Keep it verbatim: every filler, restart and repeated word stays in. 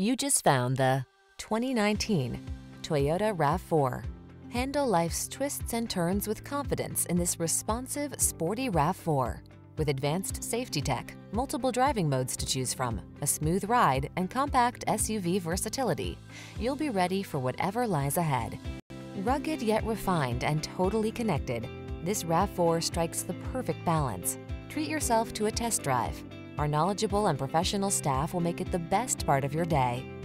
You just found the twenty nineteen Toyota RAV four. Handle life's twists and turns with confidence in this responsive, sporty RAV four. With advanced safety tech, multiple driving modes to choose from, a smooth ride, and compact S U V versatility, you'll be ready for whatever lies ahead. Rugged yet refined and totally connected, this RAV four strikes the perfect balance. Treat yourself to a test drive. Our knowledgeable and professional staff will make it the best part of your day.